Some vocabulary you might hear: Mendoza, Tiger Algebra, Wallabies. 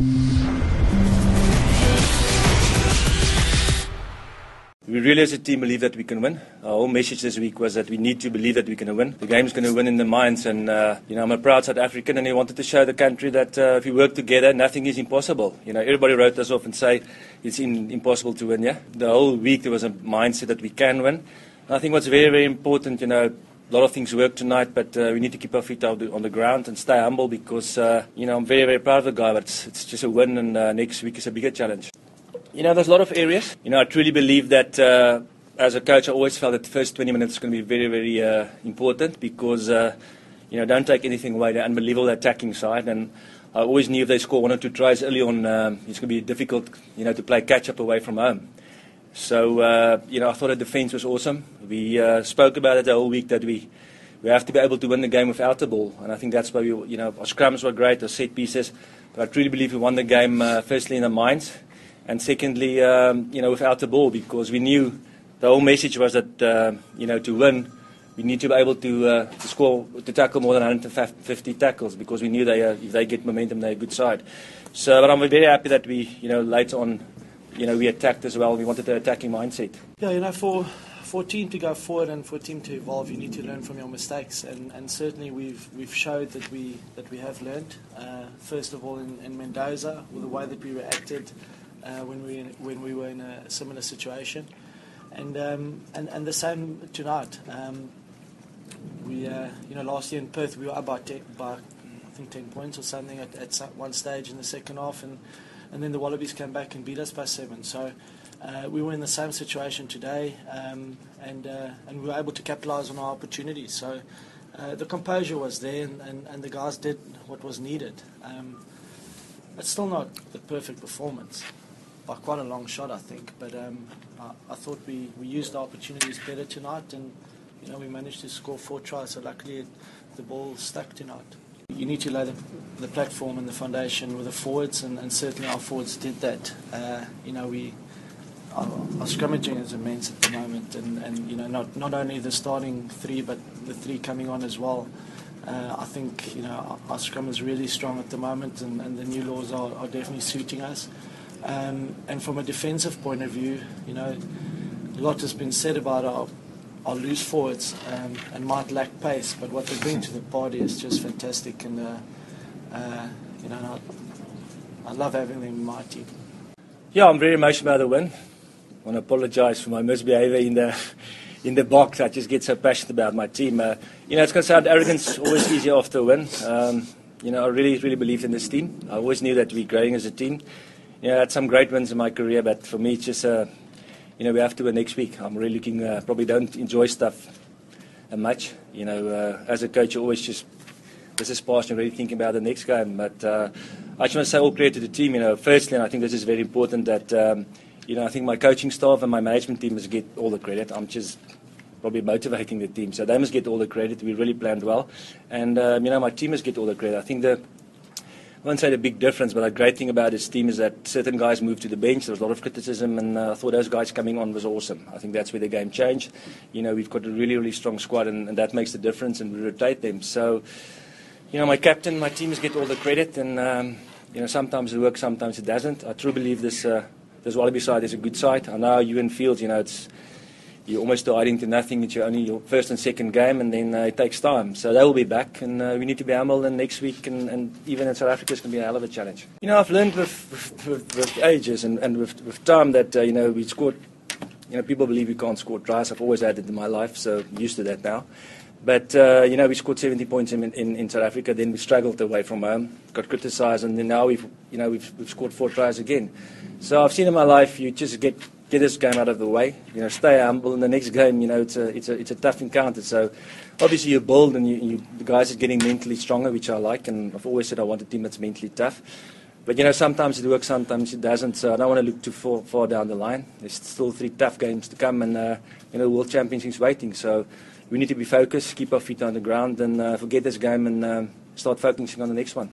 We really as a team believe that we can win. Our whole message this week was that we need to believe that we can win. The game's going to win in the minds, and I'm a proud South African, and I wanted to show the country that if we work together, nothing is impossible. Everybody wrote us off and say it's impossible to win. Yeah, the whole week there was a mindset that we can win. And I think what's very, very important, a lot of things work tonight, but we need to keep our feet out on the ground and stay humble because I'm very, very proud of the guy. But it's just a win, and next week is a bigger challenge. There's a lot of areas. I truly believe that as a coach, I always felt that the first 20 minutes is going to be very, very important because, don't take anything away. They're unbelievable attacking side, and I always knew if they score one or two tries early on, it's going to be difficult, to play catch-up away from home. So, I thought the defence was awesome. We spoke about it the whole week that we have to be able to win the game without the ball, and I think that's why we, our scrums were great, our set pieces, but I truly believe we won the game firstly in the minds. And secondly, without the ball, because we knew the whole message was that, to win, we need to be able to score, to tackle more than 150 tackles, because we knew they, if they get momentum, they're a good side. So, but I'm very happy that we, later on, we attacked as well. We wanted the attacking mindset. Yeah, for a team to go forward and for a team to evolve, you need to learn from your mistakes, and certainly we've showed that we have learned. First of all, in Mendoza, with the way that we reacted. When we were in a similar situation, and the same tonight. We last year in Perth we were up by I think 10 points or something at one stage in the second half, and then the Wallabies came back and beat us by 7. So we were in the same situation today, and we were able to capitalise on our opportunities. So the composure was there, and the guys did what was needed. It's still not the perfect performance. By quite a long shot, I think, but I thought we used the opportunities better tonight, and we managed to score 4 tries, so luckily the ball stuck tonight. You need to lay the platform and the foundation with the forwards, and certainly our forwards did that. Our scrummaging is immense at the moment, and not only the starting 3 but the 3 coming on as well. I think our scrum is really strong at the moment, and the new laws are definitely suiting us. And from a defensive point of view, a lot has been said about our loose forwards and might lack pace, but what they bring to the party is just fantastic, and I love having them in my team. Yeah, I'm very emotional about the win. I want to apologise for my misbehaviour in the box. I just get so passionate about my team. It's going to sound arrogance, always easier after a win. I really, really believed in this team. I always knew that we're growing as a team. I had some great wins in my career, but for me, it's just, we have to win next week. I'm really looking, probably don't enjoy stuff much. As a coach, you're always just, this is passion, really thinking about the next game. But I just want to say all credit to the team. Firstly, and I think this is very important, that I think my coaching staff and my management team must get all the credit. I'm just probably motivating the team, so they must get all the credit. We really planned well, and my team must get all the credit. I think I won't say the big difference, but the great thing about this team is that certain guys moved to the bench. There was a lot of criticism, and I thought those guys coming on was awesome. I think that's where the game changed. We've got a really, really strong squad, and that makes the difference, and we rotate them. So, my captain, my team must get all the credit, and sometimes it works, sometimes it doesn't. I truly believe this. This Wallaby side is a good side. I know you in Fields, you're almost hiding to nothing. It's only your first and second game, and then it takes time. So they will be back, and we need to be humble. And next week, and even in South Africa, it's going to be a hell of a challenge. I've learned with ages and with time that we scored. People believe you can't score tries. I've always had it in my life, so I'm used to that now. But we scored 70 points in South Africa. Then we struggled away from home, got criticised, and then now we've scored 4 tries again. So I've seen in my life, you just get this game out of the way. Stay humble. In the next game, it's a tough encounter. So obviously you build, and the guys are getting mentally stronger, which I like. And I've always said I want a team that's mentally tough. But sometimes it works, sometimes it doesn't. So I don't want to look too far down the line. There's still 3 tough games to come, and the World Championships waiting. So we need to be focused, keep our feet on the ground, and forget this game and start focusing on the next one.